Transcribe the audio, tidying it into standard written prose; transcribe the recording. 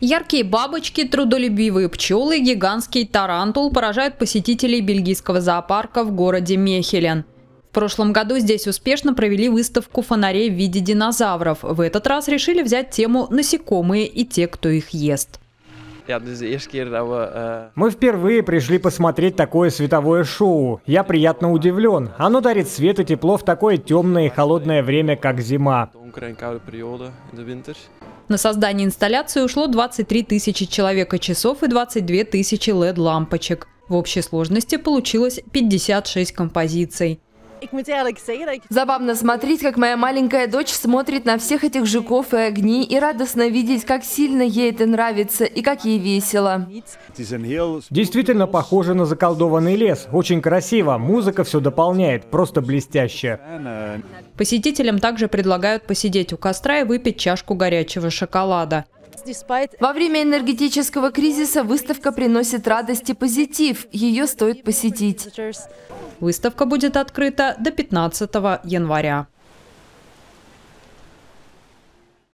Яркие бабочки, трудолюбивые пчелы, гигантский тарантул поражают посетителей бельгийского зоопарка в городе Мехелен. В прошлом году здесь успешно провели выставку фонарей в виде динозавров. В этот раз решили взять тему «Насекомые и те, кто их ест». Мы впервые пришли посмотреть такое световое шоу. Я приятно удивлен. Оно дарит свет и тепло в такое темное и холодное время, как зима. На создание инсталляции ушло 23 тысячи человека-часов и 22 тысячи LED-лампочек. В общей сложности получилось 56 композиций. Забавно смотреть, как моя маленькая дочь смотрит на всех этих жуков и огней, и радостно видеть, как сильно ей это нравится и как ей весело. Действительно похоже на заколдованный лес. Очень красиво, музыка все дополняет, просто блестяще. Посетителям также предлагают посидеть у костра и выпить чашку горячего шоколада. Во время энергетического кризиса выставка приносит радость и позитив. Ее стоит посетить. Выставка будет открыта до 15 января.